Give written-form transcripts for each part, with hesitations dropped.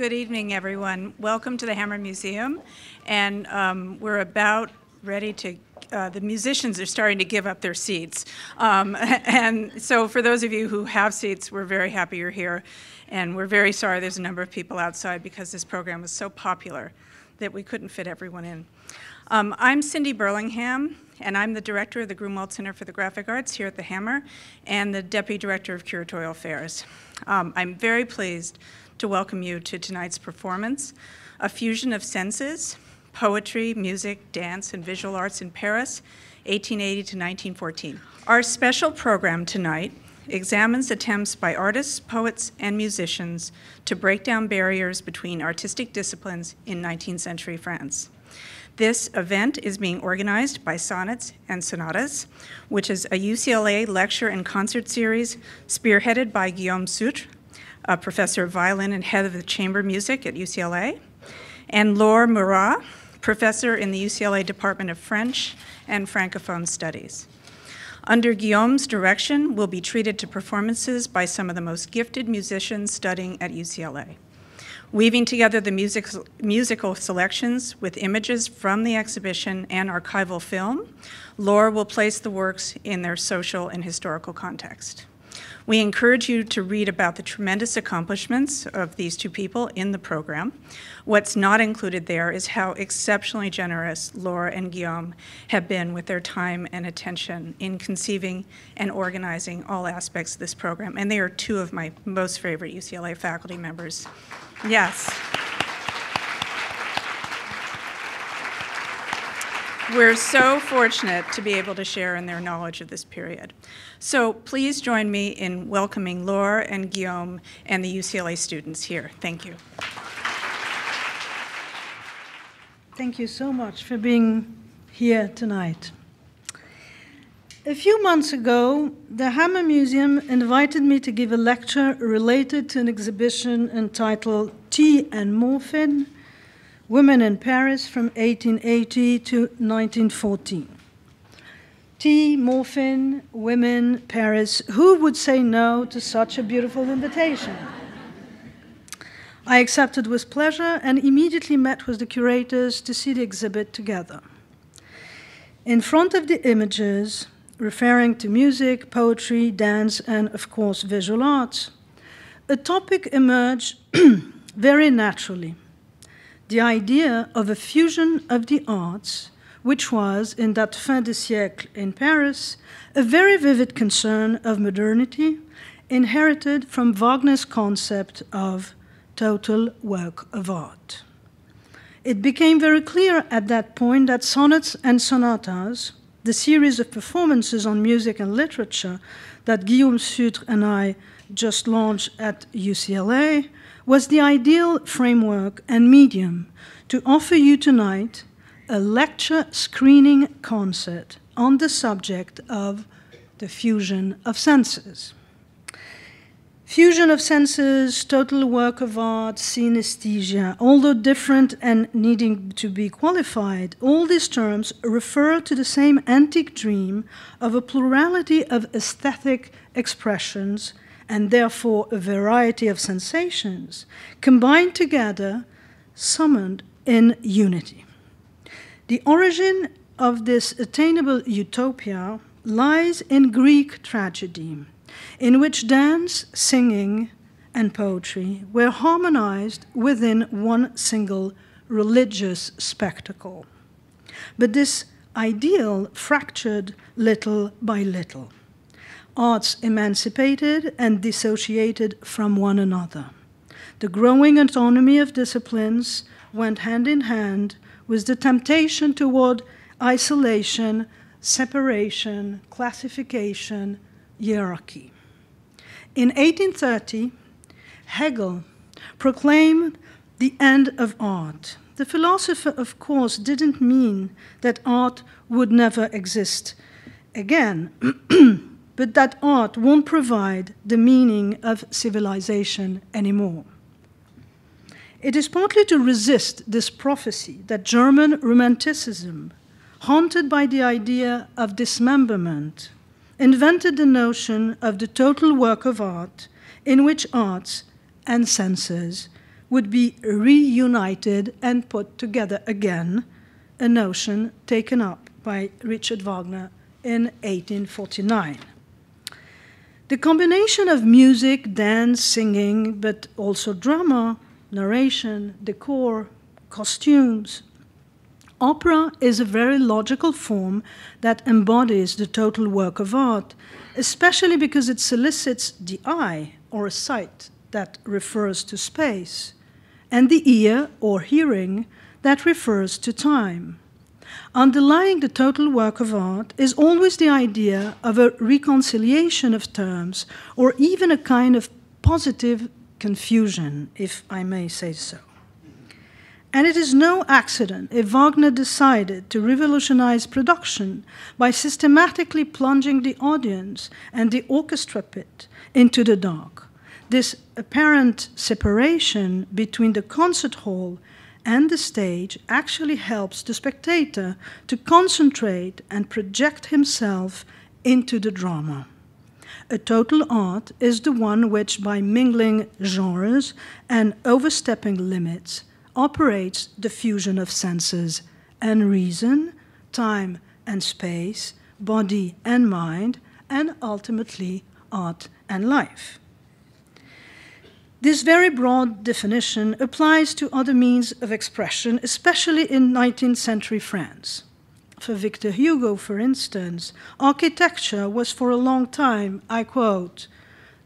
Good evening, everyone. Welcome to the Hammer Museum. And we're about ready to, the musicians are starting to give up their seats. And so for those of you who have seats, we're very happy you're here. And we're very sorry there's a number of people outside because this program was so popular that we couldn't fit everyone in. I'm Cindy Burlingham, and I'm the director of the Gruenwald Center for the Graphic Arts here at the Hammer and the deputy director of curatorial affairs. I'm very pleased to welcome you to tonight's performance, a fusion of senses, poetry, music, dance, and visual arts in Paris, 1880 to 1914. Our special program tonight examines attempts by artists, poets, and musicians to break down barriers between artistic disciplines in 19th century France. This event is being organized by Sonnets and Sonatas, which is a UCLA lecture and concert series spearheaded by Guillaume Sutre, a professor of violin and head of the chamber music at UCLA, and Laure Murat, professor in the UCLA Department of French and Francophone Studies. Under Guillaume's direction, we'll be treated to performances by some of the most gifted musicians studying at UCLA. Weaving together the musical selections with images from the exhibition and archival film, Laure will place the works in their social and historical context. We encourage you to read about the tremendous accomplishments of these two people in the program. What's not included there is how exceptionally generous Laure and Guillaume have been with their time and attention in conceiving and organizing all aspects of this program. And they are two of my most favorite UCLA faculty members. Yes. We're so fortunate to be able to share in their knowledge of this period. So please join me in welcoming Laure and Guillaume and the UCLA students here. Thank you. Thank you so much for being here tonight. A few months ago, the Hammer Museum invited me to give a lecture related to an exhibition entitled Tea and Morphine, Women in Paris from 1880 to 1914. Tea, morphine, women, Paris. Who would say no to such a beautiful invitation? I accepted with pleasure and immediately met with the curators to see the exhibit together. In front of the images, referring to music, poetry, dance, and of course visual arts, a topic emerged very naturally. The idea of a fusion of the arts, which was, in that fin de siècle in Paris, a very vivid concern of modernity, inherited from Wagner's concept of total work of art. It became very clear at that point that Sonnets and Sonatas, the series of performances on music and literature that Guillaume Sutre and I just launched at UCLA, was the ideal framework and medium to offer you tonight a lecture screening concert on the subject of the fusion of senses. Fusion of senses, total work of art, synesthesia, although different and needing to be qualified, all these terms refer to the same antique dream of a plurality of aesthetic expressions and therefore a variety of sensations, combined together, summoned in unity. The origin of this attainable utopia lies in Greek tragedy, in which dance, singing, and poetry were harmonized within one single religious spectacle. But this ideal fractured little by little. Arts emancipated and dissociated from one another. The growing autonomy of disciplines went hand in hand with the temptation toward isolation, separation, classification, hierarchy. In 1830, Hegel proclaimed the end of art. The philosopher, of course, didn't mean that art would never exist again. But that art won't provide the meaning of civilization anymore. It is partly to resist this prophecy that German Romanticism, haunted by the idea of dismemberment, invented the notion of the total work of art in which arts and senses would be reunited and put together again, a notion taken up by Richard Wagner in 1849. The combination of music, dance, singing, but also drama, narration, decor, costumes. Opera is a very logical form that embodies the total work of art, especially because it solicits the eye or a sight that refers to space, and the ear or hearing that refers to time. Underlying the total work of art is always the idea of a reconciliation of terms, or even a kind of positive confusion, if I may say so. And it is no accident if Wagner decided to revolutionize production by systematically plunging the audience and the orchestra pit into the dark. This apparent separation between the concert hall and the stage actually helps the spectator to concentrate and project himself into the drama. A total art is the one which, by mingling genres and overstepping limits, operates the fusion of senses and reason, time and space, body and mind, and ultimately art and life. This very broad definition applies to other means of expression, especially in 19th century France. For Victor Hugo, for instance, architecture was for a long time, I quote,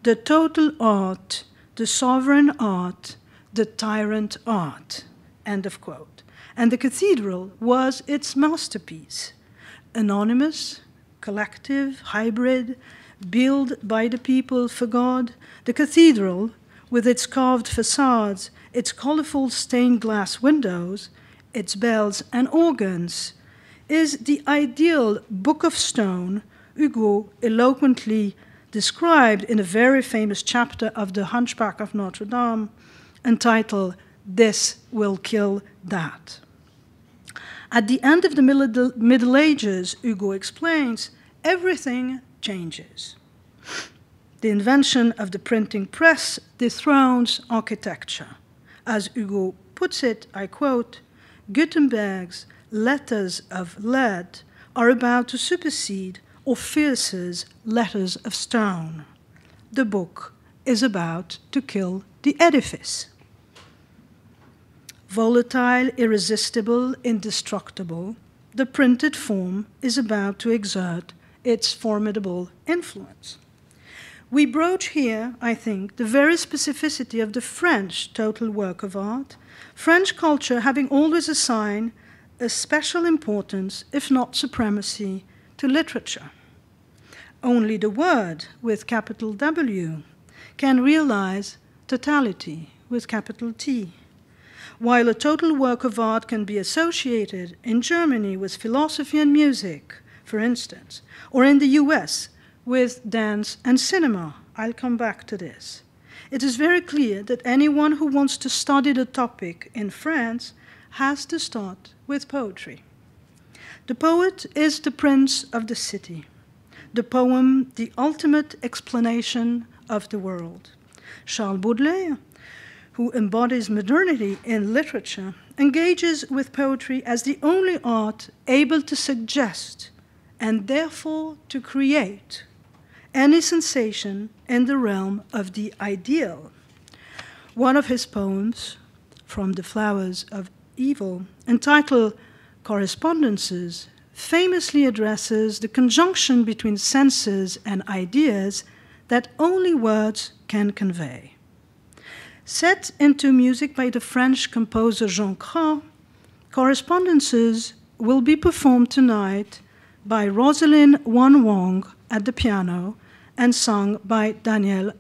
the total art, the sovereign art, the tyrant art, end of quote. And the cathedral was its masterpiece, anonymous, collective, hybrid, built by the people for God. The cathedral, with its carved facades, its colorful stained glass windows, its bells and organs, is the ideal book of stone Hugo eloquently described in a very famous chapter of the Hunchback of Notre Dame, entitled This Will Kill That. At the end of the Middle Ages, Hugo explains, everything changes. The invention of the printing press dethrones architecture. As Hugo puts it, I quote, Gutenberg's letters of lead are about to supersede Orpheus's letters of stone. The book is about to kill the edifice. Volatile, irresistible, indestructible, the printed form is about to exert its formidable influence. We broach here, I think, the very specificity of the French total work of art, French culture having always assigned a special importance, if not supremacy, to literature. Only the word, with capital W, can realize totality, with capital T. While a total work of art can be associated in Germany with philosophy and music, for instance, or in the US, with dance and cinema. I'll come back to this. It is very clear that anyone who wants to study the topic in France has to start with poetry. The poet is the prince of the city. The poem, the ultimate explanation of the world. Charles Baudelaire, who embodies modernity in literature, engages with poetry as the only art able to suggest and therefore to create any sensation in the realm of the ideal. One of his poems, from the Flowers of Evil, entitled Correspondences, famously addresses the conjunction between senses and ideas that only words can convey. Set into music by the French composer Jean Cras, Correspondences will be performed tonight by Rosalind Wan Wong at the piano and sung by Danielle.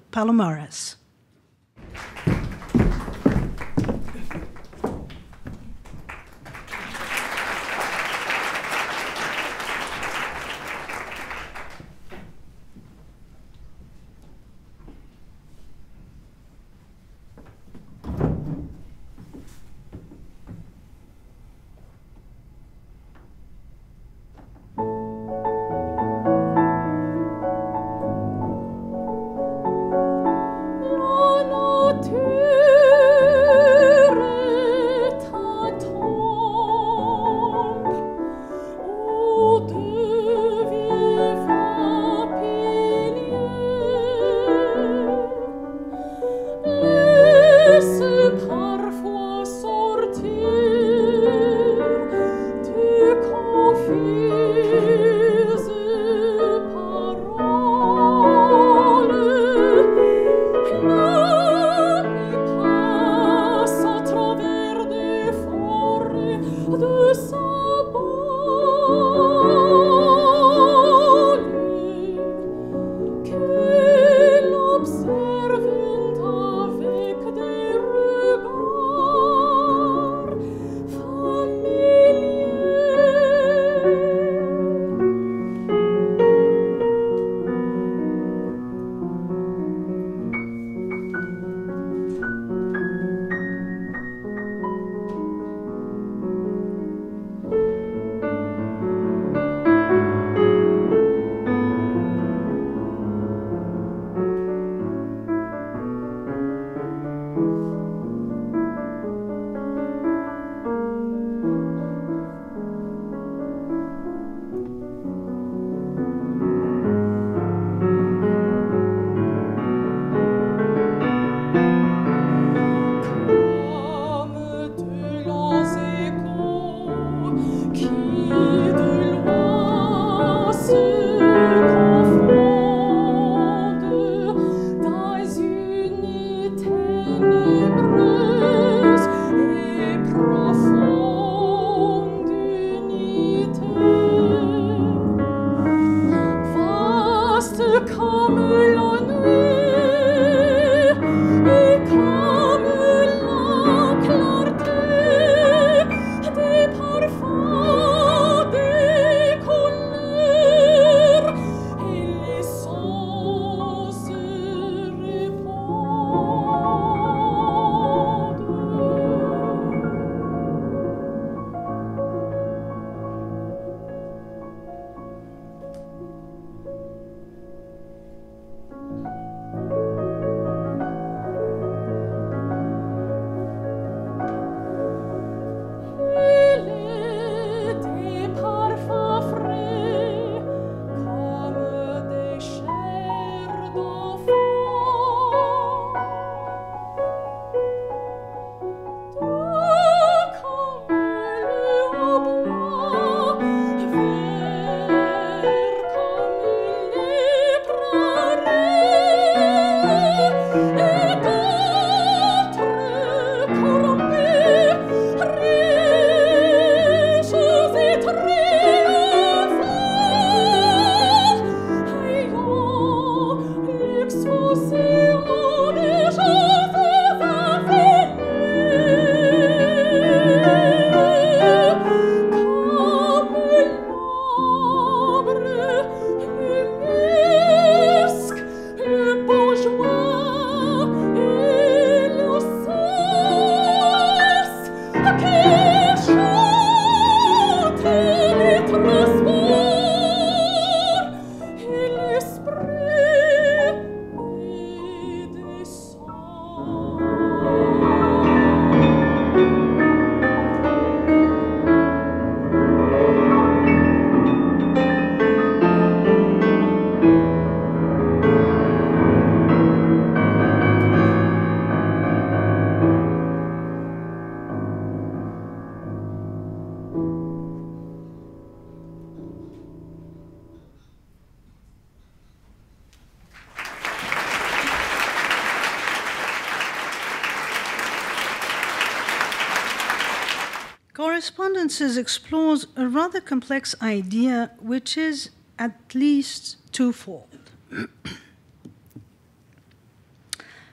Correspondences explores a rather complex idea, which is at least twofold.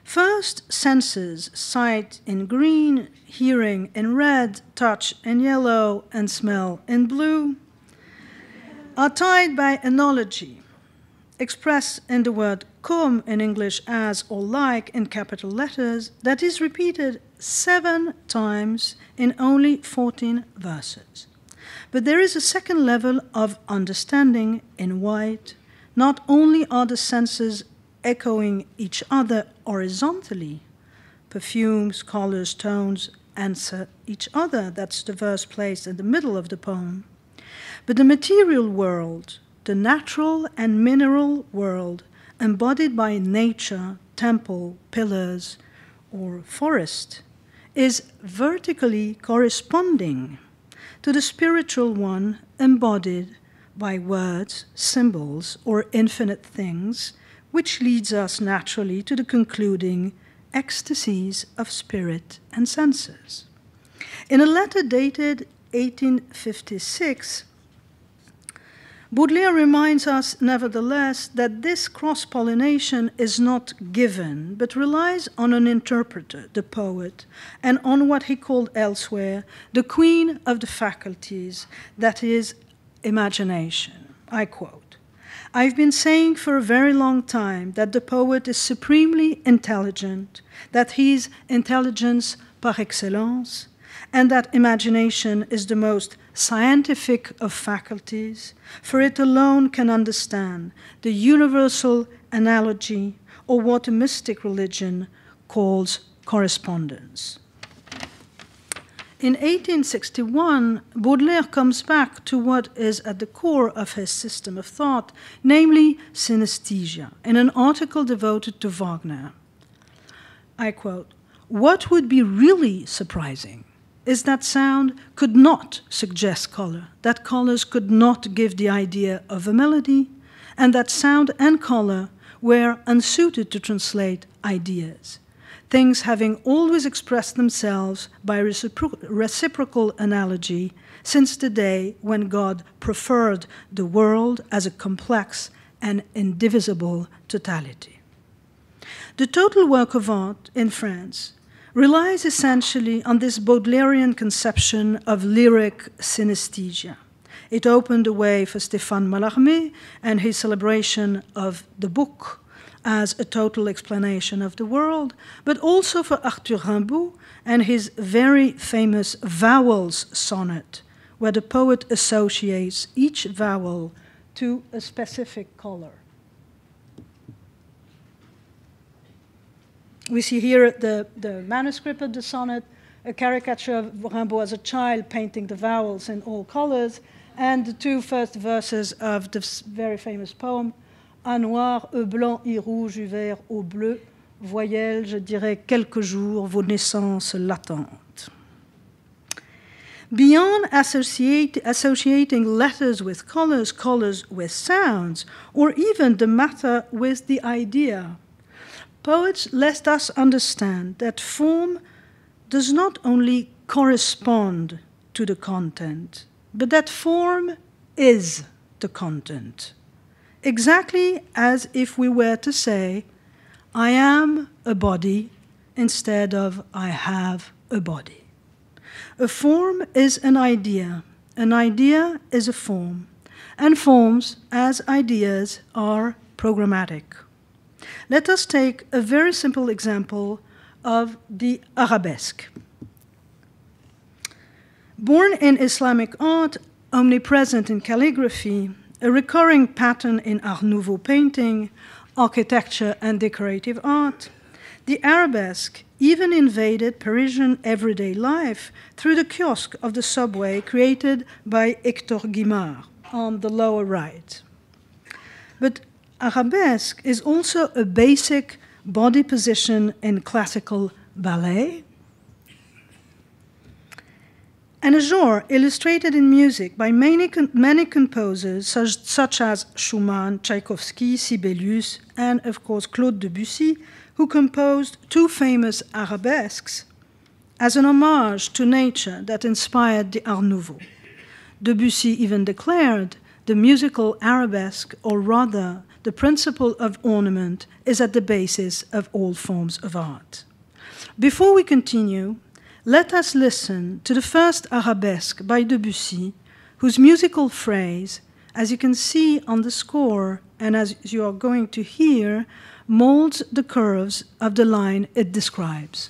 First, senses, sight in green, hearing in red, touch in yellow, and smell in blue, are tied by analogy, expressed in the word cum in English as or like in capital letters, that is repeated 7 times in only 14 verses. But there is a second level of understanding in white. Not only are the senses echoing each other horizontally, perfumes, colors, tones answer each other, that's the verse placed in the middle of the poem, but the material world, the natural and mineral world, embodied by nature, temple, pillars, or forest, is vertically corresponding to the spiritual one embodied by words, symbols, or infinite things, which leads us naturally to the concluding ecstasies of spirit and senses. In a letter dated 1856, Baudelaire reminds us, nevertheless, that this cross-pollination is not given, but relies on an interpreter, the poet, and on what he called elsewhere the queen of the faculties, that is, imagination. I quote, "I've been saying for a very long time that the poet is supremely intelligent, that he's intelligence par excellence, and that imagination is the most scientific of faculties, for it alone can understand the universal analogy, or what a mystic religion calls correspondence." In 1861, Baudelaire comes back to what is at the core of his system of thought, namely synesthesia, in an article devoted to Wagner. I quote, "What would be really surprising is that sound could not suggest color, that colors could not give the idea of a melody, and that sound and color were unsuited to translate ideas, things having always expressed themselves by reciprocal analogy since the day when God preferred the world as a complex an indivisible totality. The total work of art in France relies essentially on this Baudelairean conception of lyric synesthesia. It opened the way for Stéphane Mallarmé and his celebration of the book as a total explanation of the world, but also for Arthur Rimbaud and his very famous vowels sonnet, where the poet associates each vowel to a specific color. We see here the manuscript of the sonnet, a caricature of Rimbaud as a child painting the vowels in all colors, and the two first verses of this very famous poem, A noir, e blanc, e rouge, e vert, au bleu, voyelles, je dirais, quelques jours, vos naissances latentes. Beyond associating letters with colors, colors with sounds, or even the matter with the idea, poets let us understand that form does not only correspond to the content, but that form is the content, exactly as if we were to say, I am a body, instead of I have a body. A form is an idea is a form, and forms as ideas are programmatic. Let us take a very simple example of the arabesque. Born in Islamic art, omnipresent in calligraphy, a recurring pattern in Art Nouveau painting, architecture and decorative art, the arabesque even invaded Parisian everyday life through the kiosque of the subway created by Hector Guimard on the lower right. But arabesque is also a basic body position in classical ballet, and a genre illustrated in music by many composers such as Schumann, Tchaikovsky, Sibelius, and of course Claude Debussy, who composed two famous arabesques as an homage to nature that inspired the Art Nouveau. Debussy even declared the musical arabesque, or rather the principle of ornament, is at the basis of all forms of art. Before we continue, let us listen to the first arabesque by Debussy, whose musical phrase, as you can see on the score and as you are going to hear, molds the curves of the line it describes.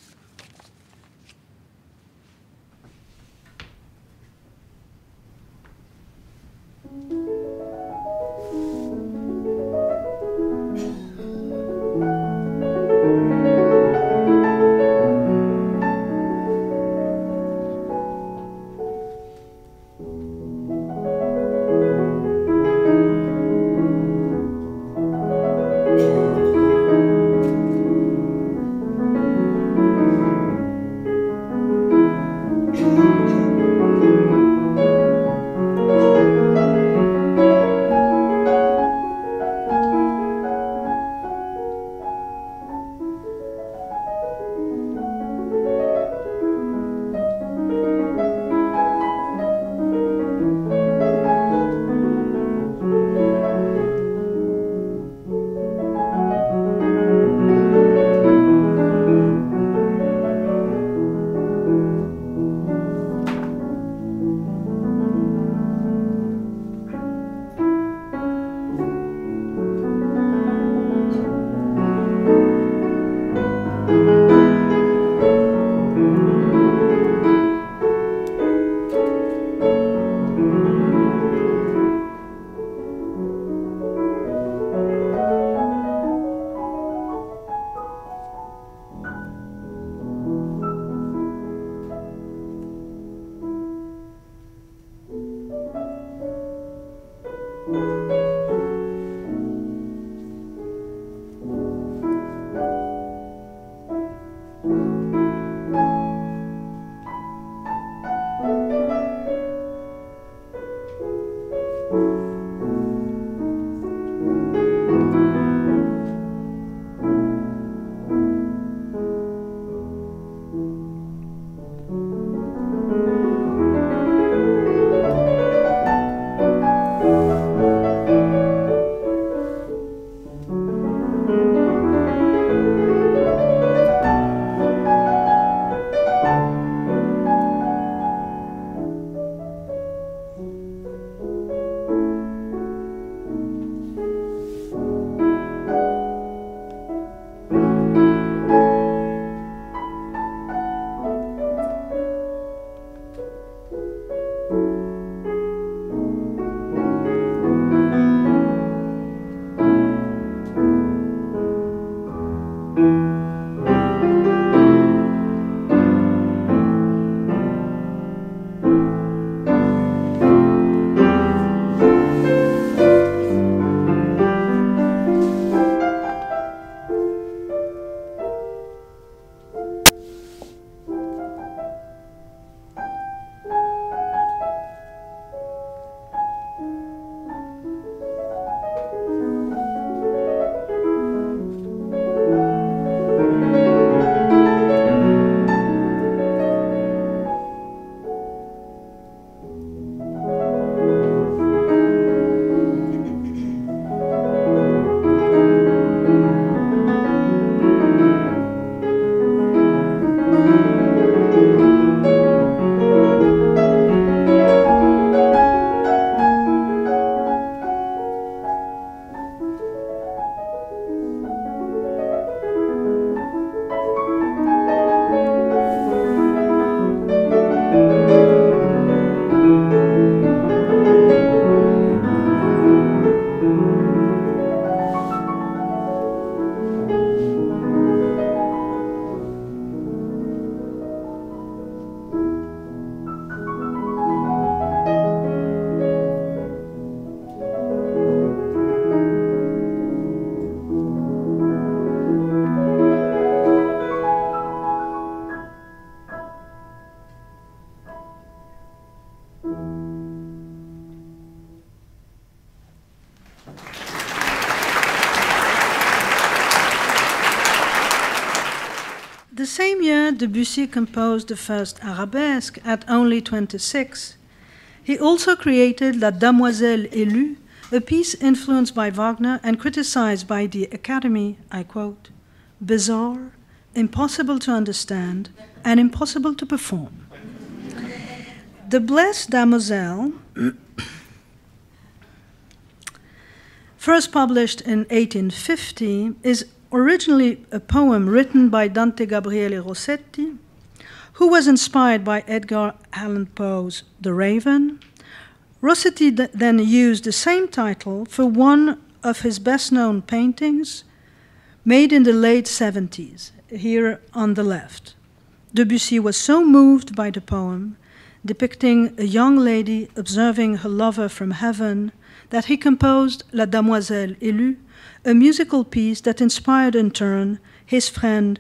The same year, Debussy composed the first arabesque at only 26. He also created La Damoiselle Elue, a piece influenced by Wagner and criticized by the Academy, I quote, bizarre, impossible to understand, and impossible to perform. The Blessed Damoiselle, first published in 1850, is originally a poem written by Dante Gabriele Rossetti, who was inspired by Edgar Allan Poe's The Raven. Rossetti then used the same title for one of his best-known paintings made in the late 70s, here on the left. Debussy was so moved by the poem, depicting a young lady observing her lover from heaven, that he composed La Damoiselle Elue, a musical piece that inspired in turn his friend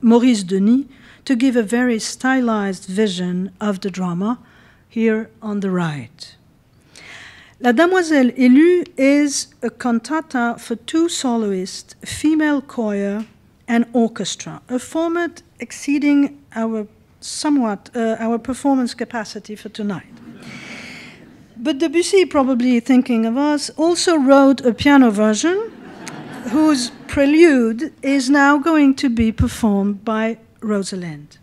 Maurice Denis to give a very stylized vision of the drama, here on the right. La Damoiselle Elue is a cantata for two soloists, female choir, and orchestra, a format exceeding our performance capacity for tonight. But Debussy, probably thinking of us, also wrote a piano version whose prelude is now going to be performed by Rosalind.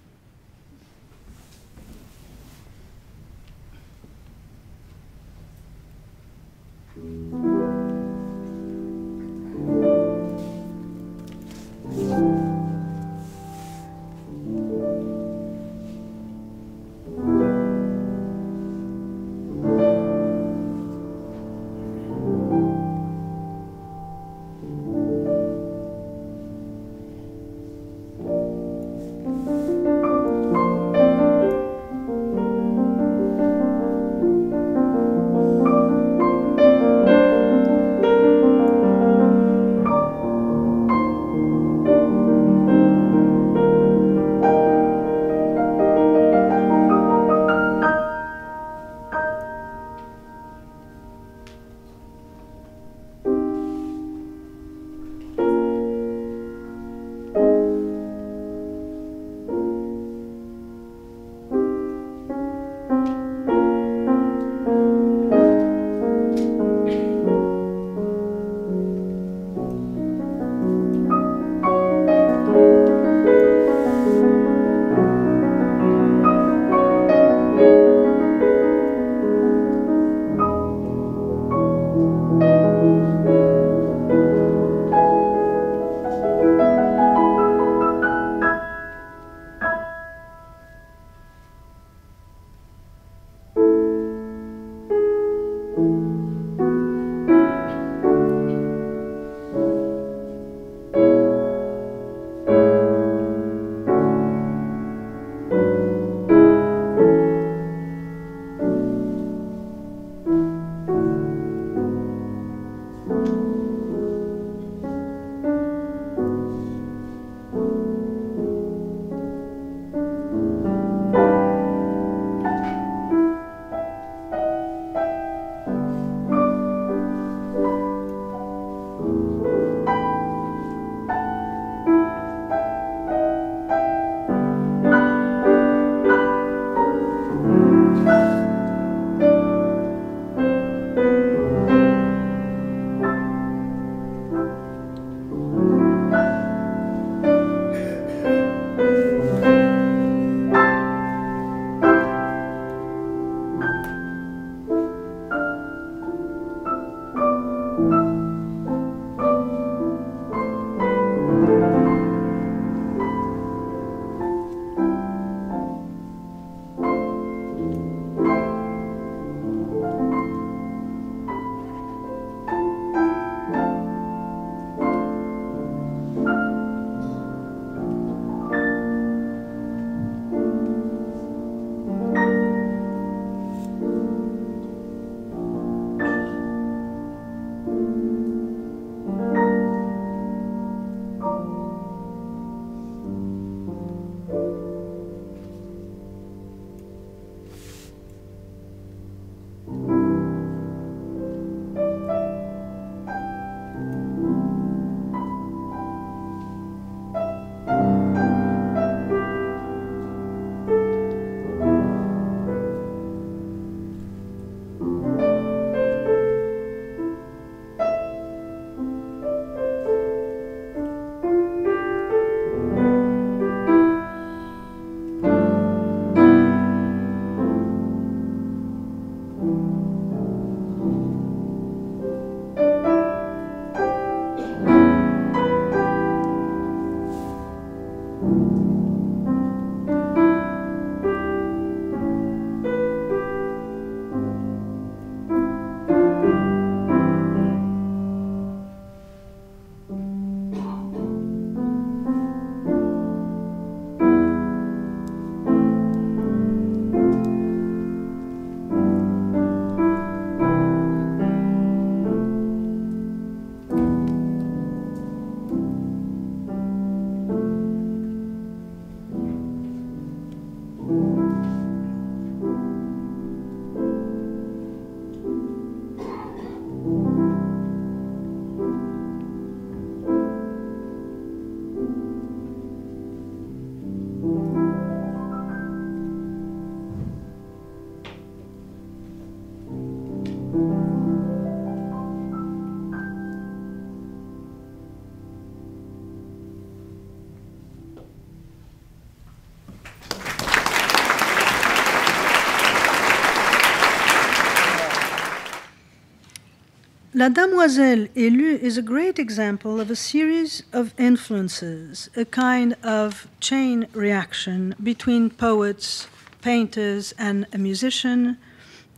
La Damoiselle Elue is a great example of a series of influences, a kind of chain reaction between poets, painters, and a musician,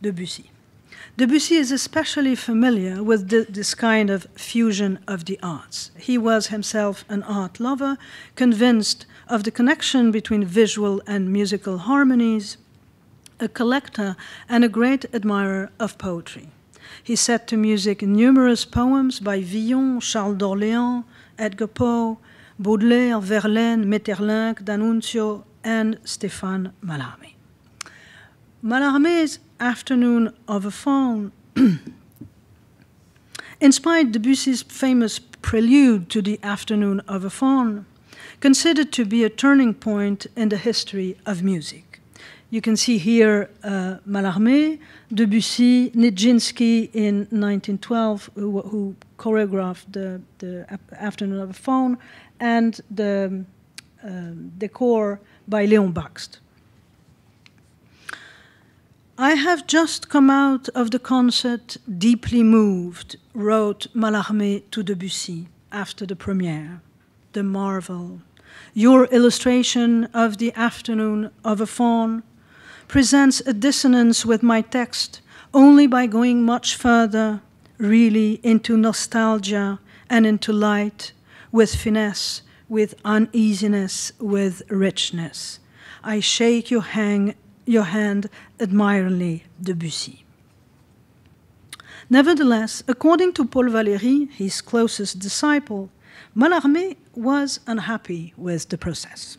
Debussy. Debussy is especially familiar with this kind of fusion of the arts. He was himself an art lover, convinced of the connection between visual and musical harmonies, a collector and a great admirer of poetry. He set to music numerous poems by Villon, Charles d'Orléans, Edgar Poe, Baudelaire, Verlaine, Maeterlinck, D'Annunzio, and Stéphane Mallarmé. Mallarmé's Afternoon of a Faun inspired Debussy's famous prelude to the Afternoon of a Faun, considered to be a turning point in the history of music. You can see here Mallarmé, Debussy, Nijinsky in 1912, who choreographed the Afternoon of a Faun, and the decor by Léon Bakst. "I have just come out of the concert deeply moved," wrote Mallarmé to Debussy after the premiere. "The marvel, your illustration of the Afternoon of a Faun, presents a dissonance with my text only by going much further, really into nostalgia and into light, with finesse, with uneasiness, with richness. I shake your hand admiringly, Debussy." Nevertheless, according to Paul Valéry, his closest disciple, Mallarmé was unhappy with the process.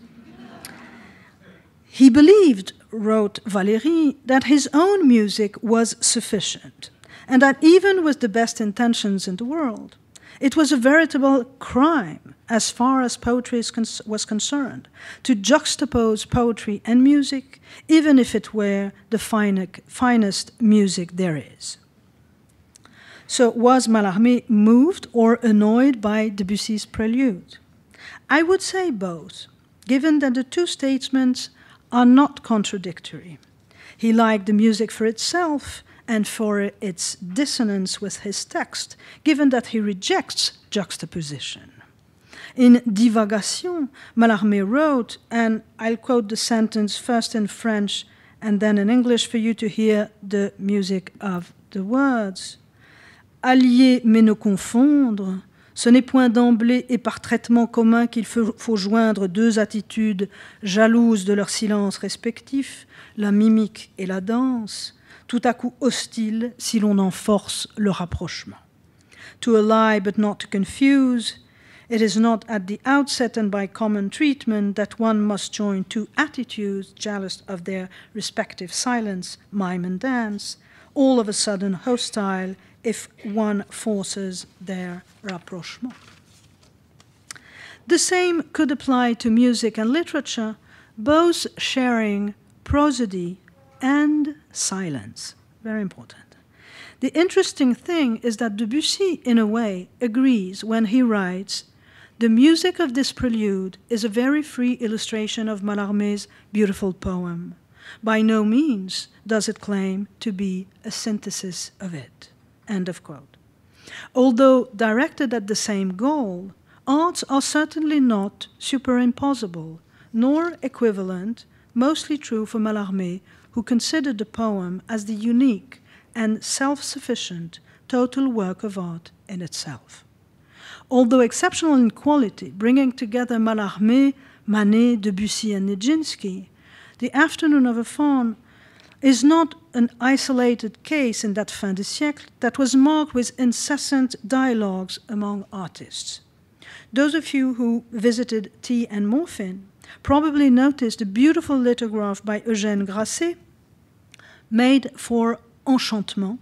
He believed, wrote Valéry, that his own music was sufficient, and that even with the best intentions in the world, it was a veritable crime, as far as poetry was concerned, to juxtapose poetry and music, even if it were the finest music there is. So was Mallarmé moved or annoyed by Debussy's prelude? I would say both, given that the two statements are not contradictory. He liked the music for itself, and for its dissonance with his text, given that he rejects juxtaposition. In Divagation, Mallarmé wrote, and I'll quote the sentence first in French and then in English for you to hear the music of the words. Allier mais ne confondre, ce n'est point d'emblée et par traitement commun qu'il faut joindre deux attitudes jalouses de leur silence respectif, la mimique et la danse, tout à coup hostile si l'on en force le rapprochement. To ally but not to confuse, it is not at the outset and by common treatment that one must join two attitudes, jealous of their respective silence, mime and dance, all of a sudden hostile if one forces their rapprochement. The same could apply to music and literature, both sharing prosody and silence, very important. The interesting thing is that Debussy, in a way, agrees when he writes, "The music of this prelude is a very free illustration of Mallarmé's beautiful poem. By no means does it claim to be a synthesis of it." End of quote. Although directed at the same goal, arts are certainly not superimposable, nor equivalent, mostly true for Mallarmé, who considered the poem as the unique and self-sufficient total work of art in itself. Although exceptional in quality, bringing together Mallarmé, Manet, Debussy, and Nijinsky, the Afternoon of a Faun is not an isolated case in that fin de siècle that was marked with incessant dialogues among artists. Those of you who visited Tea and Morphine probably noticed the beautiful lithograph by Eugène Grasset made for Enchantement,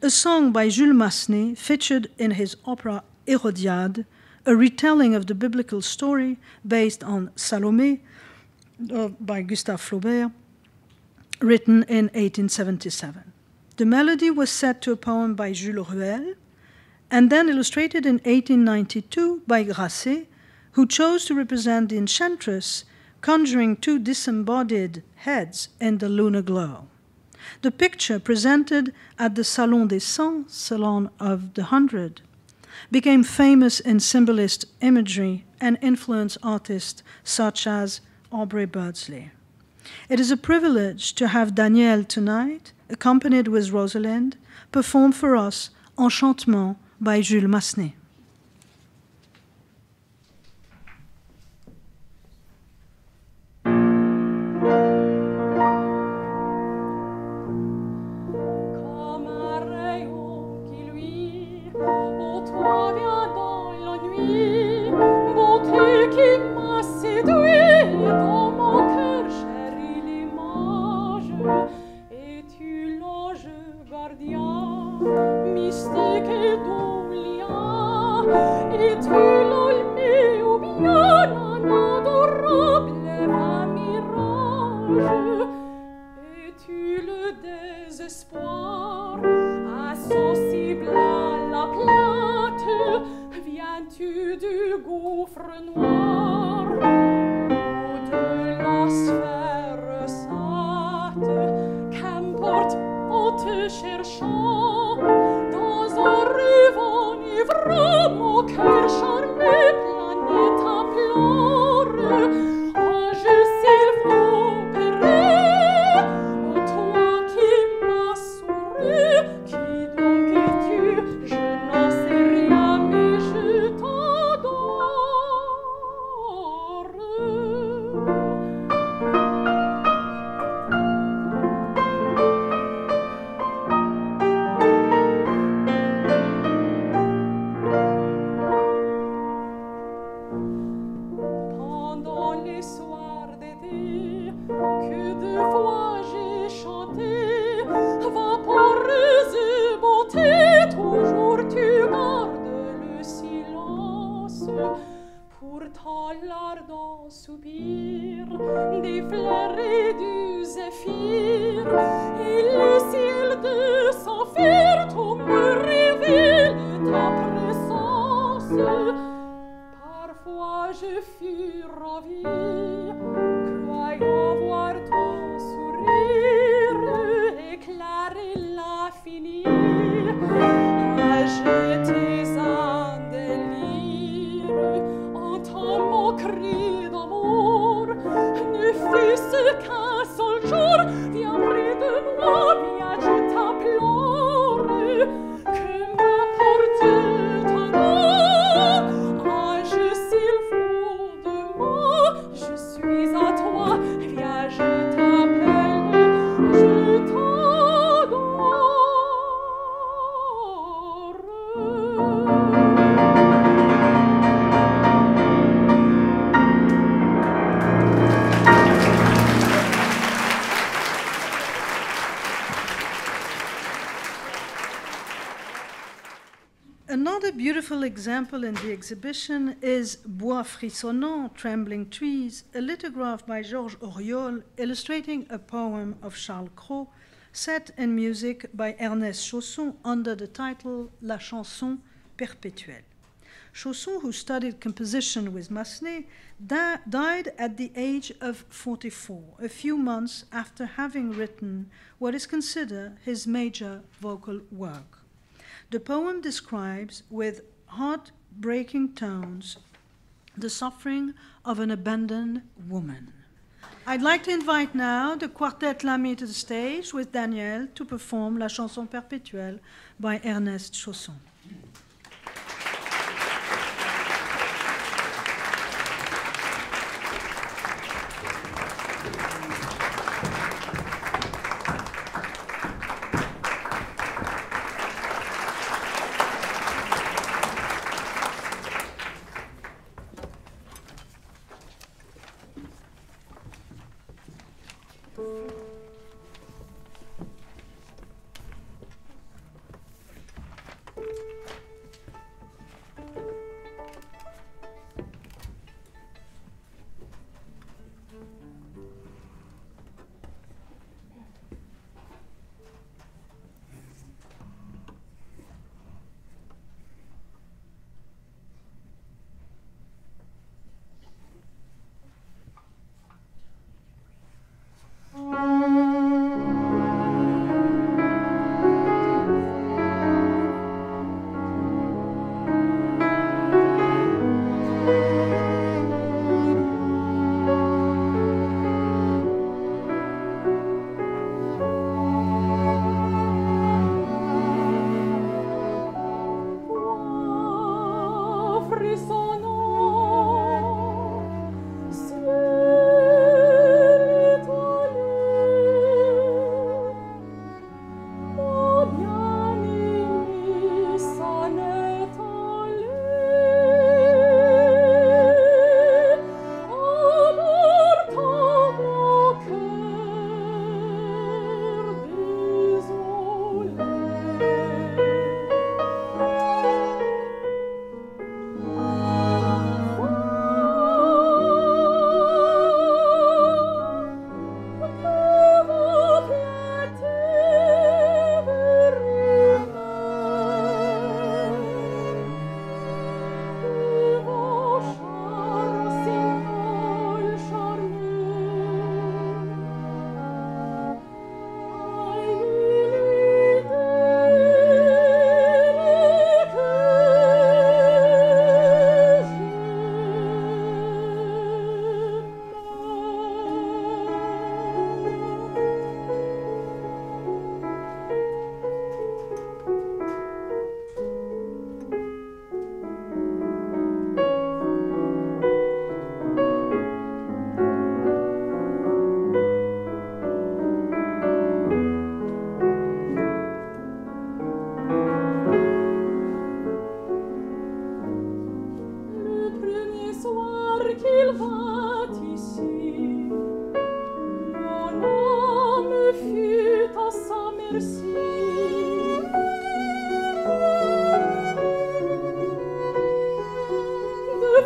a song by Jules Massenet featured in his opera Hérodiade, a retelling of the biblical story based on Salome by Gustave Flaubert, written in 1877. The melody was set to a poem by Jules Ruelle and then illustrated in 1892 by Grasset, who chose to represent the enchantress conjuring two disembodied heads in the lunar glow. The picture presented at the Salon des Cent, Salon of the Hundred, became famous in symbolist imagery and influenced artists such as Aubrey Beardsley. It is a privilege to have Danielle tonight, accompanied with Rosalind, perform for us Enchantement by Jules Massenet. Example in the exhibition is Bois Frissonnant, Trembling Trees, a lithograph by Georges Auriol illustrating a poem of Charles Cros set in music by Ernest Chausson under the title La Chanson Perpétuelle. Chausson, who studied composition with Massenet, died at the age of 44, a few months after having written what is considered his major vocal work. The poem describes, with heartbreaking tones, the suffering of an abandoned woman. I'd like to invite now the Quartet Lamy to the stage with Danielle to perform La Chanson Perpétuelle by Ernest Chausson.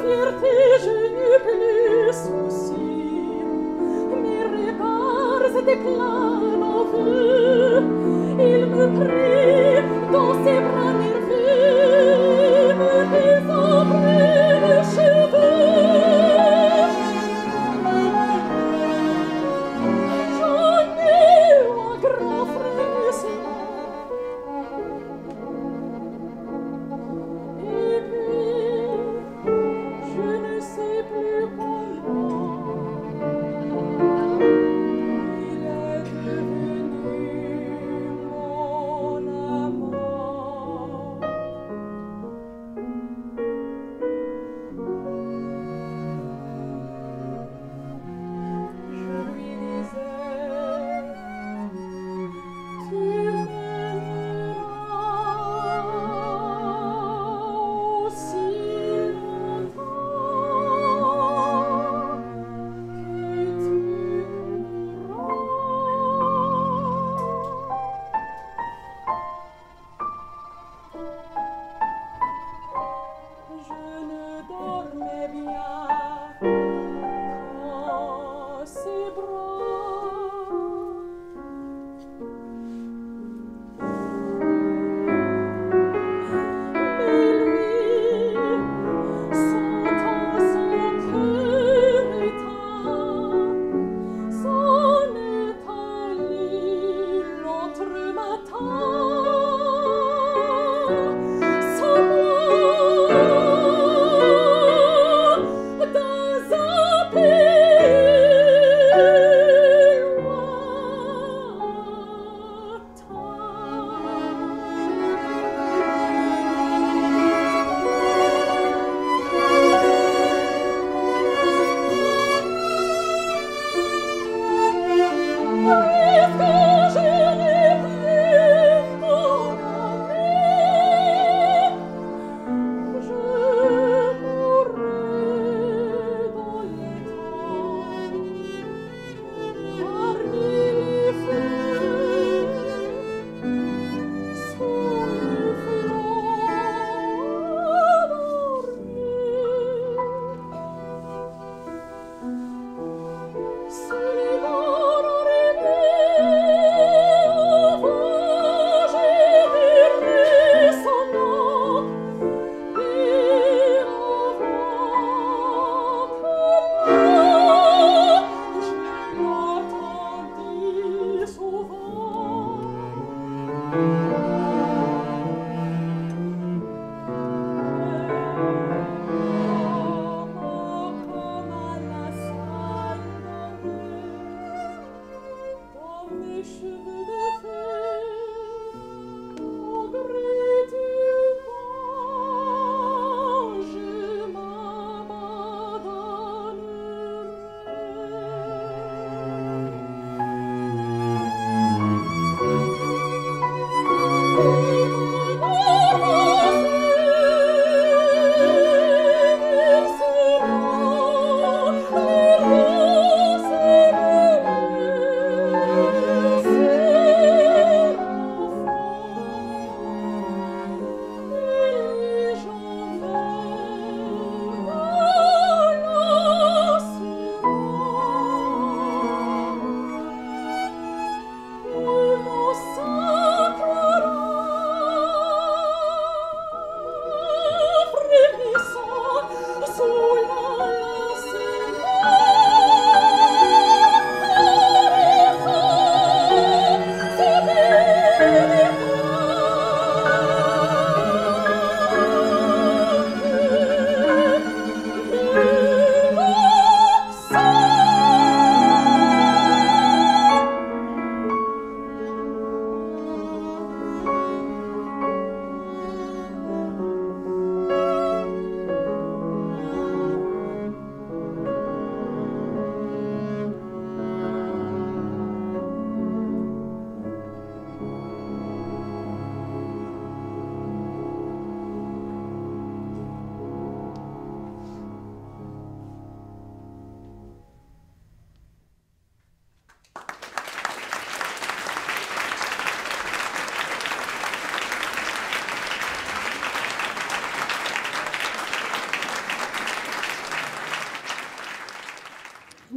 See you.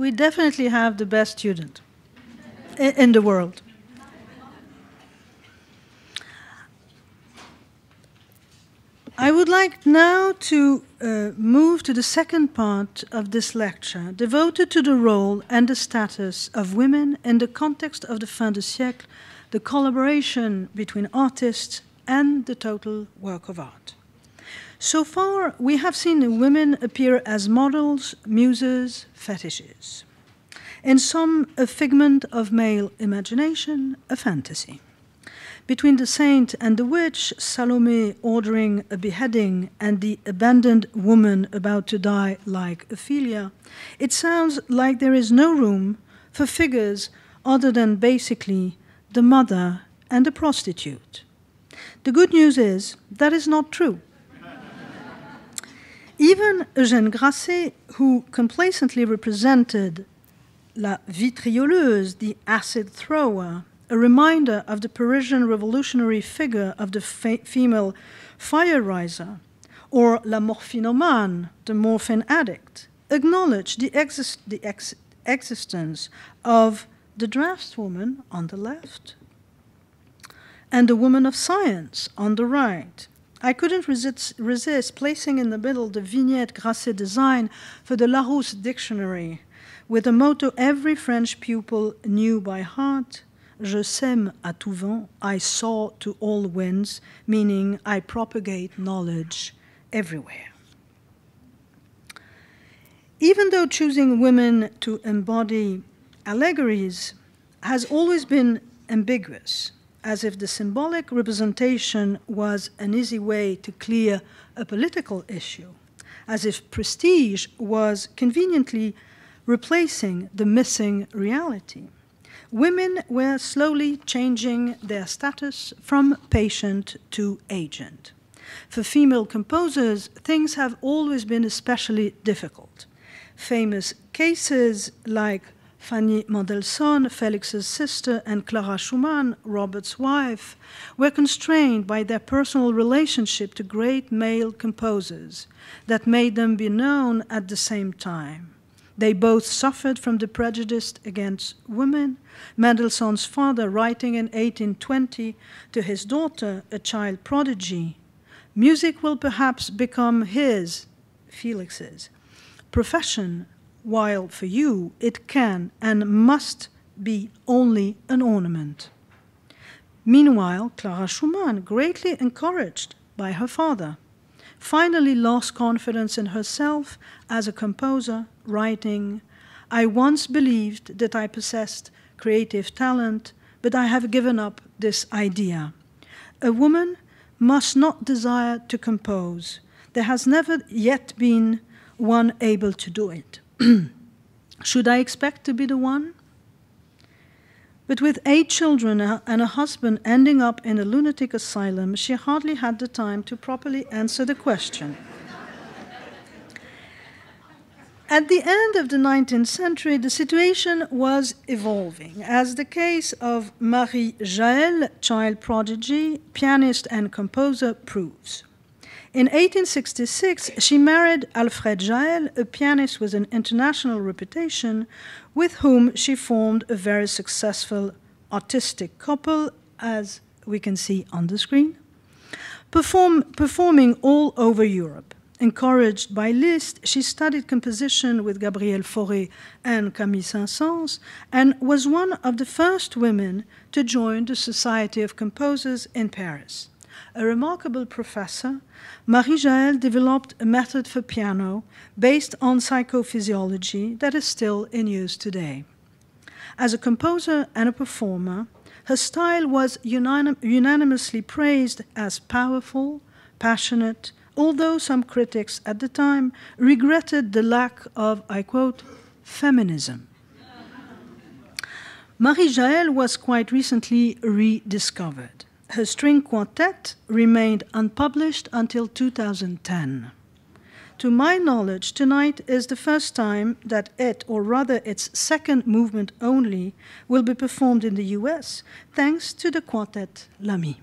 we definitely have the best student in the world. I would like now to move to the second part of this lecture, devoted to the role and the status of women in the context of the fin de siècle, the collaboration between artists and the total work of art. So far, we have seen women appear as models, muses, fetishes. In some, a figment of male imagination, a fantasy. Between the saint and the witch, Salome ordering a beheading, and the abandoned woman about to die like Ophelia, it sounds like there is no room for figures other than basically the mother and the prostitute. The good news is that is not true. Even Eugène Grasset, who complacently represented la vitrioleuse, the acid thrower, a reminder of the Parisian revolutionary figure of the female fire riser, or la morphinomane, the morphine addict, acknowledge the existence of the draftswoman on the left and the woman of science on the right. I couldn't resist placing in the middle the vignette Grasset designed for the Larousse dictionary with a motto every French pupil knew by heart: Je sème à tout vent, I sow to all winds, meaning I propagate knowledge everywhere. Even though choosing women to embody allegories has always been ambiguous, as if the symbolic representation was an easy way to clear a political issue, as if prestige was conveniently replacing the missing reality, women were slowly changing their status from patient to agent. For female composers, things have always been especially difficult. Famous cases like Fanny Mendelssohn, Felix's sister, and Clara Schumann, Robert's wife, were constrained by their personal relationship to great male composers that made them be known at the same time. They both suffered from the prejudice against women, Mendelssohn's father writing in 1820 to his daughter, a child prodigy, "Music will perhaps become his," Felix's, "profession, while for you it can and must be only an ornament." Meanwhile, Clara Schumann, greatly encouraged by her father, finally lost confidence in herself as a composer, writing, "I once believed that I possessed creative talent, but I have given up this idea. A woman must not desire to compose. There has never yet been one able to do it. Should I expect to be the one?" But with 8 children and a husband ending up in a lunatic asylum, she hardly had the time to properly answer the question. At the end of the 19th century, the situation was evolving, as the case of Marie Jaëll, child prodigy, pianist and composer, proves. In 1866, she married Alfred Jaëll, a pianist with an international reputation, with whom she formed a very successful artistic couple, as we can see on the screen, performing all over Europe. Encouraged by Liszt, she studied composition with Gabriel Fauré and Camille Saint-Saëns, and was one of the first women to join the Society of Composers in Paris. A remarkable professor, Marie Jaëll developed a method for piano based on psychophysiology that is still in use today. As a composer and a performer, her style was unanimously praised as powerful, passionate, although some critics at the time regretted the lack of, I quote, feminism. Marie Jaëll was quite recently rediscovered. Her string quartet remained unpublished until 2010. To my knowledge, tonight is the first time that it, or rather its second movement only, will be performed in the US, thanks to the Quartet Lamy.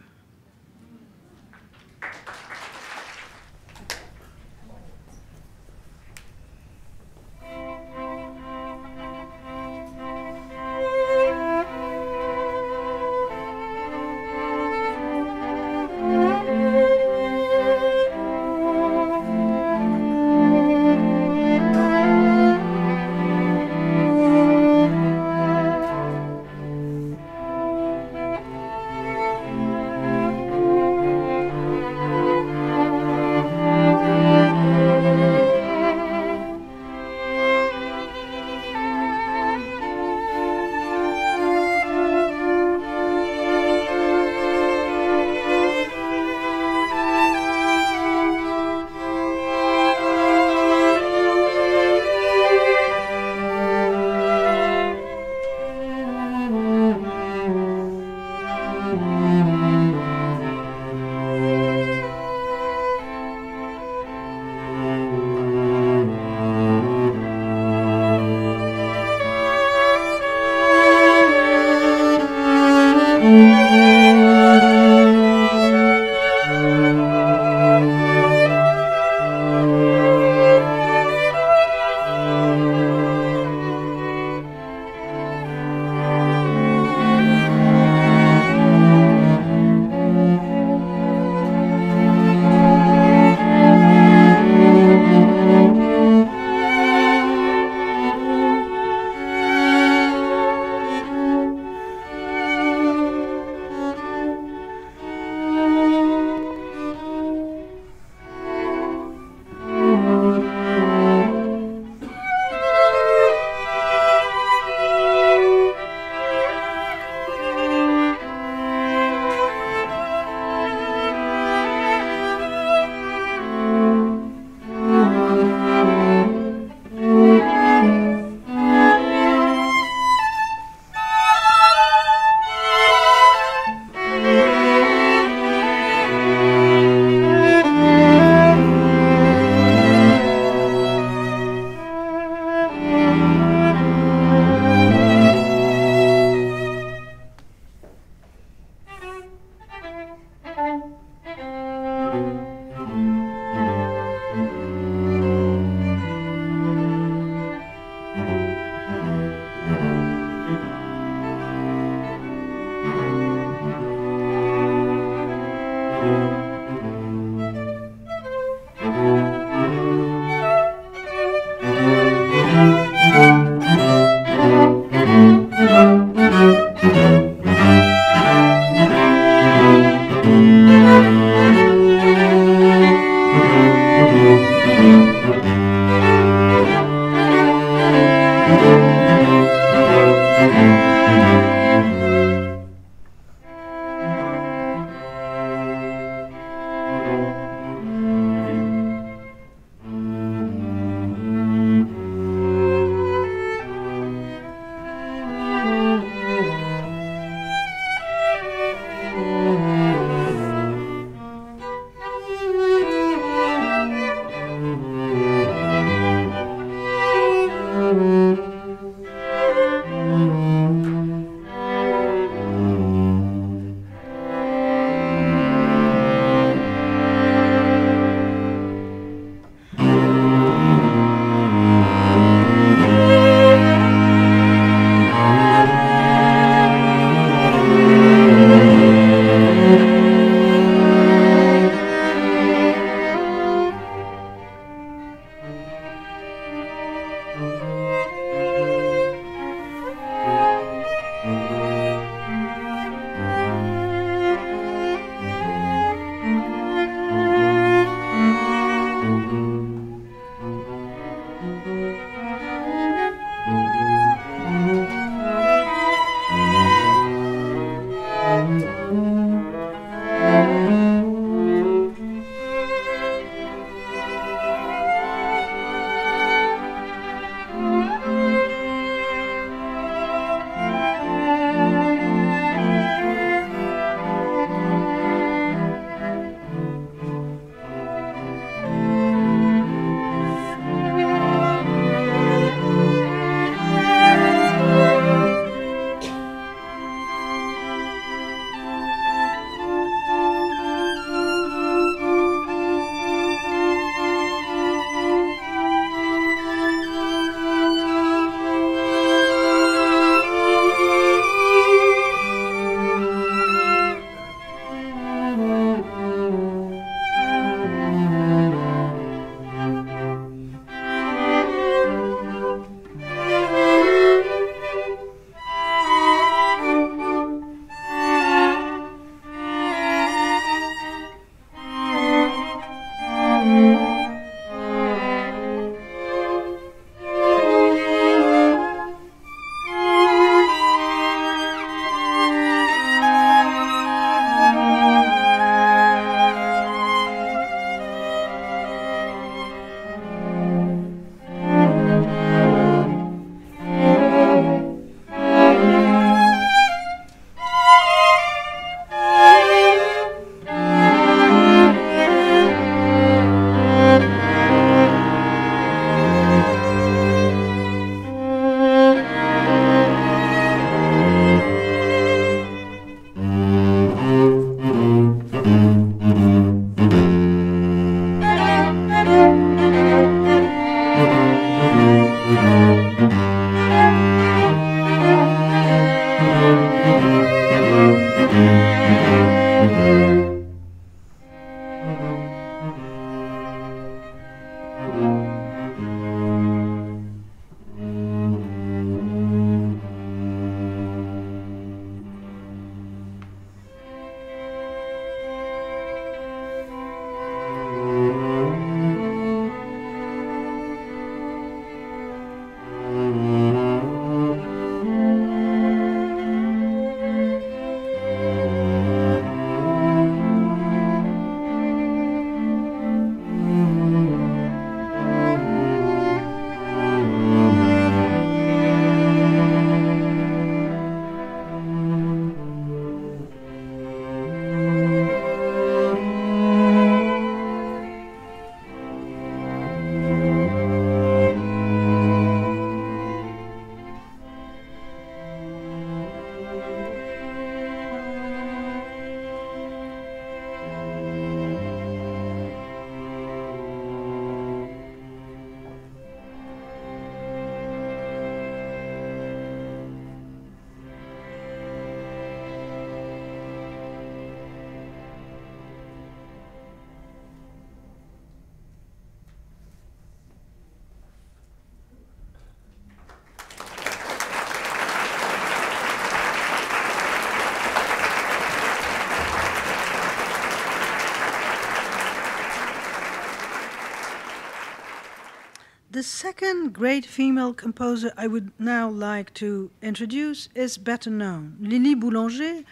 The second great female composer I would now like to introduce is better known. Lili Boulanger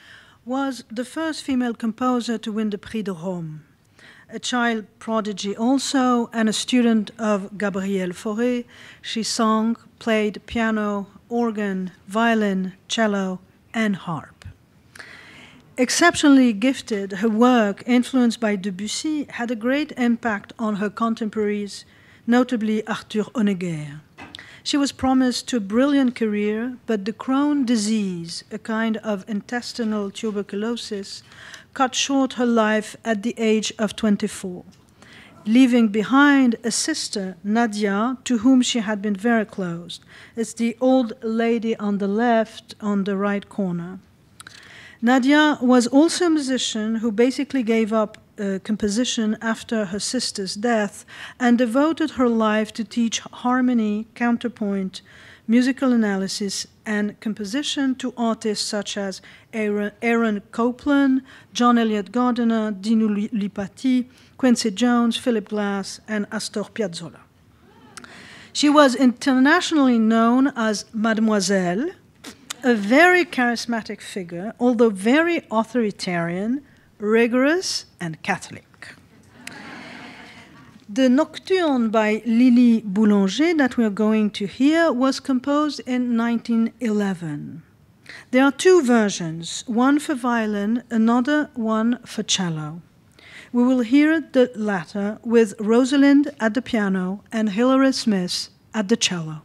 was the first female composer to win the Prix de Rome. A child prodigy also, and a student of Gabriel Fauré, she sang, played piano, organ, violin, cello, and harp. Exceptionally gifted, her work, influenced by Debussy, had a great impact on her contemporaries, notably Arthur Honegger. She was promised a brilliant career, but the Crohn disease, a kind of intestinal tuberculosis, cut short her life at the age of 24, leaving behind a sister, Nadia, to whom she had been very close. It's the old lady on the left, on the right corner. Nadia was also a musician who basically gave up composition after her sister's death and devoted her life to teach harmony, counterpoint, musical analysis, and composition to artists such as Aaron Copland, John Elliott Gardiner, Dino Lipatti, Quincy Jones, Philip Glass, and Astor Piazzolla. She was internationally known as Mademoiselle, a very charismatic figure, although very authoritarian, rigorous, and Catholic. The Nocturne by Lili Boulanger that we're going to hear was composed in 1911. There are two versions, one for violin, another one for cello. We will hear the latter with Rosalind at the piano and Hilary Smith at the cello.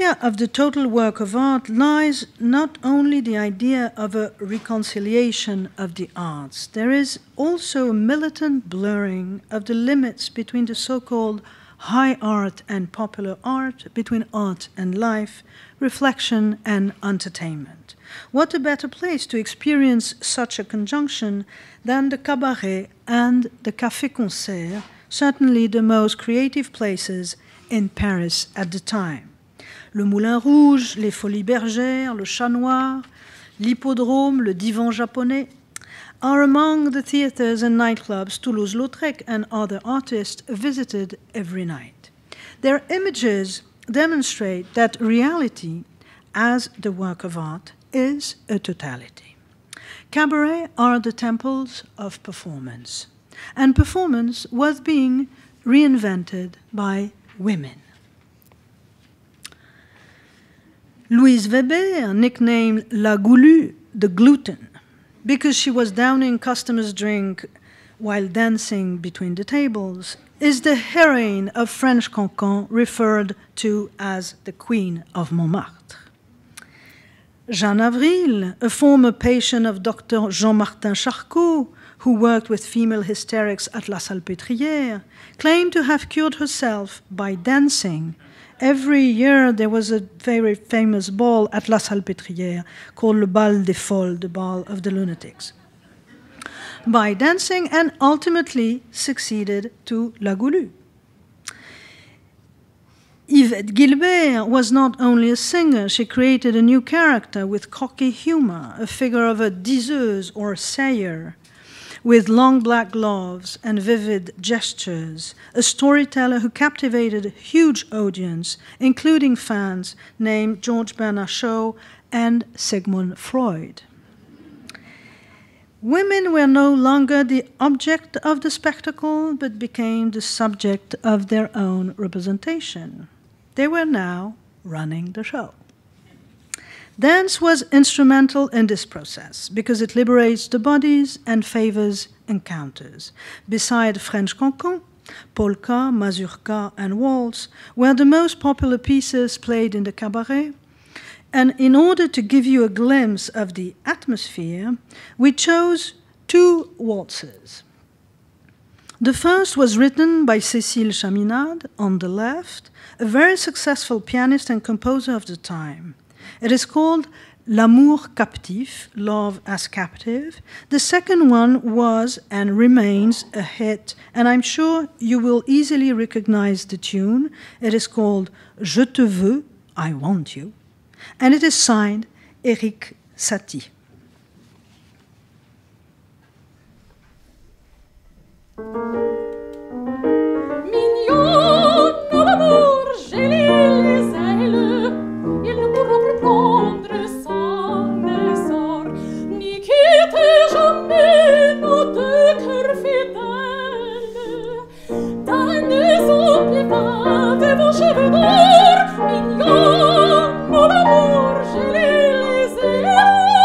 utopia of the total work of art lies not only the idea of a reconciliation of the arts, there is also a militant blurring of the limits between the so-called high art and popular art, between art and life, reflection and entertainment. What a better place to experience such a conjunction than the cabaret and the café-concert, certainly the most creative places in Paris at the time. Le Moulin Rouge, les Folies Bergères, le Chat Noir, l'Hippodrome, le Divan Japonais are among the theaters and nightclubs Toulouse-Lautrec and other artists visited every night. Their images demonstrate that reality, as the work of art, is a totality. Cabarets are the temples of performance, and performance was being reinvented by women. Louise Weber, nicknamed La Goulue, the gluten, because she was downing customers' drink while dancing between the tables, is the heroine of French Cancan, referred to as the Queen of Montmartre. Jeanne Avril, a former patient of Dr. Jean-Martin Charcot, who worked with female hysterics at La Salpêtrière, claimed to have cured herself by dancing. Every year there was a very famous ball at La Salpêtrière called Le Bal des Folles, the Ball of the Lunatics, by dancing, and ultimately succeeded to La Goulue. Yvette Guilbert was not only a singer, she created a new character with cocky humor, a figure of a diseuse or sayer, with long black gloves and vivid gestures, a storyteller who captivated a huge audience, including fans named George Bernard Shaw and Sigmund Freud. Women were no longer the object of the spectacle, but became the subject of their own representation. They were now running the show. Dance was instrumental in this process because it liberates the bodies and favors encounters. Beside French Cancan, polka, mazurka, and waltz were the most popular pieces played in the cabaret, and in order to give you a glimpse of the atmosphere, we chose two waltzes. The first was written by Cécile Chaminade, on the left, a very successful pianist and composer of the time. It is called L'amour captif, Love as Captive. The second one was and remains a hit, and I'm sure you will easily recognize the tune. It is called Je te veux, I want you, and it is signed Eric Satie. Mignon, ton amour, j'ai les ailes. Il ne pourra plus prendre son essor, ni quitter jamais nos deux cœurs fidèles. Ta maison pivante de vos cheveux d'or, mignon, mon amour, j'ai les ailes,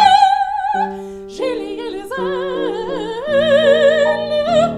j'ai les ailes.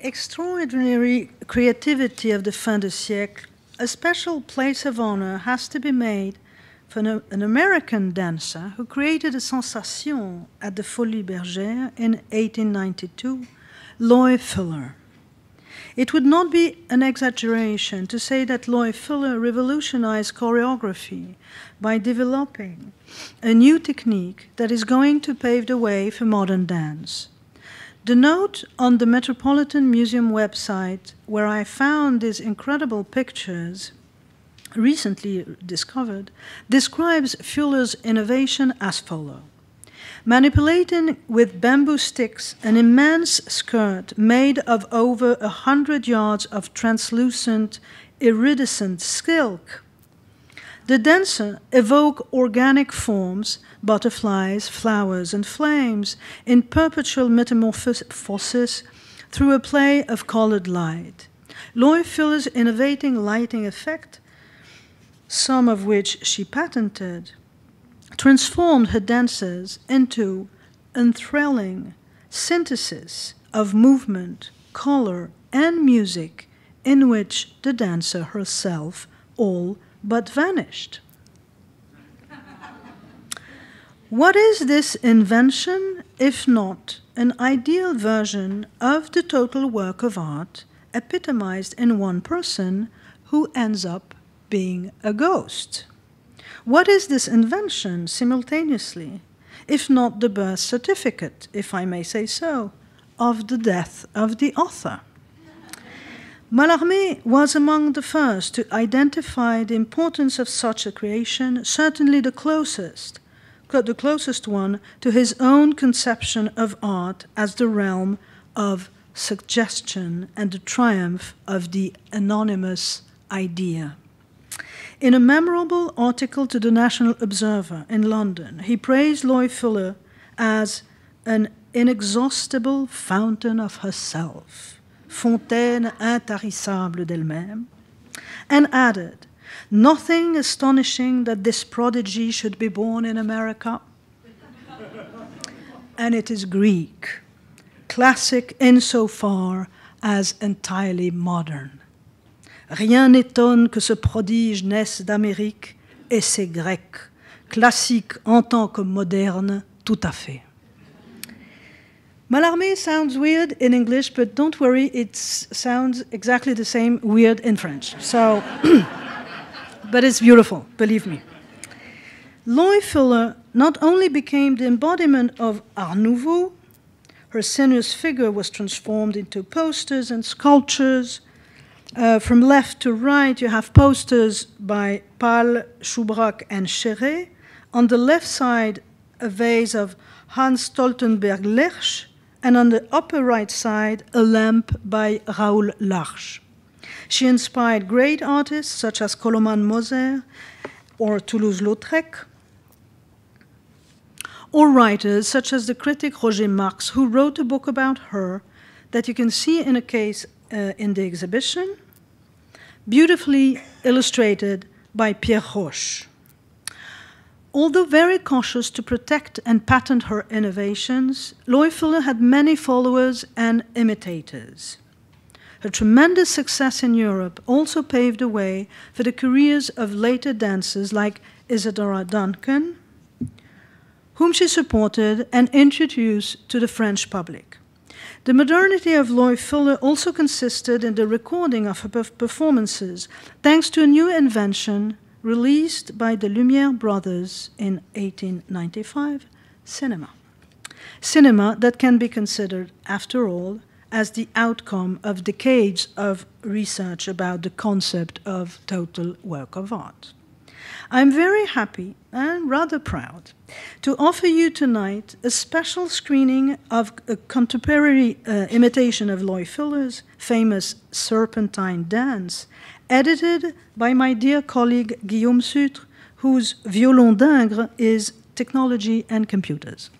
Extraordinary creativity of the fin de siècle, a special place of honor has to be made for an American dancer who created a sensation at the Folies Bergère in 1892, Loy Fuller. It would not be an exaggeration to say that Loy Fuller revolutionized choreography by developing a new technique that is going to pave the way for modern dance. The note on the Metropolitan Museum website, where I found these incredible pictures, recently discovered, describes Fuller's innovation as follows. Manipulating with bamboo sticks an immense skirt made of over 100 yards of translucent, iridescent silk, The dancer evoke organic forms, butterflies, flowers, and flames, in perpetual metamorphosis through a play of colored light. Loy-Fuller's innovating lighting effect, some of which she patented, transformed her dancers into enthralling synthesis of movement, color, and music in which the dancer herself all but vanished. What is this invention, if not an ideal version of the total work of art epitomized in one person who ends up being a ghost? What is this invention simultaneously, if not the birth certificate, if I may say so, of the death of the author? Mallarmé was among the first to identify the importance of such a creation, certainly the closest one to his own conception of art as the realm of suggestion and the triumph of the anonymous idea. In a memorable article to the National Observer in London, he praised Loy Fuller as an inexhaustible fountain of herself, fontaine intarissable d'elle-même, and added, "Nothing astonishing that this prodigy should be born in America." And it is Greek, classic insofar as entirely modern. Rien n'étonne que ce prodige naisse d'Amérique, et c'est grec, classique en tant que moderne, tout à fait. Mallarmé sounds weird in English, but don't worry, it sounds exactly the same weird in French. So, but it's beautiful, believe me. Loy Fuller not only became the embodiment of Art Nouveau, her sinuous figure was transformed into posters and sculptures. From left to right, you have posters by Palle, Schoubrac, and Chéret. On the left side, a vase of Hans Stoltenberg-Lerch, and on the upper right side, a lamp by Raoul Larche. She inspired great artists such as Coloman Moser or Toulouse-Lautrec, or writers such as the critic Roger Marx, who wrote a book about her that you can see in a case in the exhibition, beautifully illustrated by Pierre Roche. Although very cautious to protect and patent her innovations, Loy Fuller had many followers and imitators. Her tremendous success in Europe also paved the way for the careers of later dancers like Isadora Duncan, whom she supported and introduced to the French public. The modernity of Loy Fuller also consisted in the recording of her performances, thanks to a new invention released by the Lumière brothers in 1895, cinema. Cinema that can be considered, after all, as the outcome of decades of research about the concept of total work of art. I'm very happy and rather proud to offer you tonight a special screening of a contemporary imitation of Loy Fuller's famous Serpentine Dance, edited by my dear colleague Guillaume Sutre, whose violon d'Ingres is technology and computers.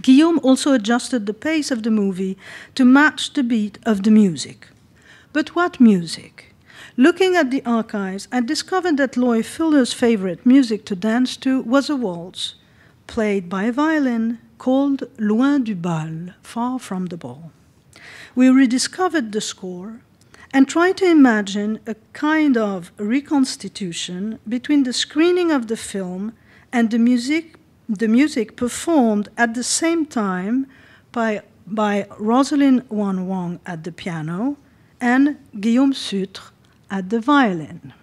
Guillaume also adjusted the pace of the movie to match the beat of the music. But what music? Looking at the archives, I discovered that Loy Fuller's favorite music to dance to was a waltz, played by a violin, called Loin du Bal, Far from the Ball. We rediscovered the score and try to imagine a kind of reconstitution between the screening of the film and the music performed at the same time by Rosalind Wan Wong at the piano and Guillaume Sutre at the violin.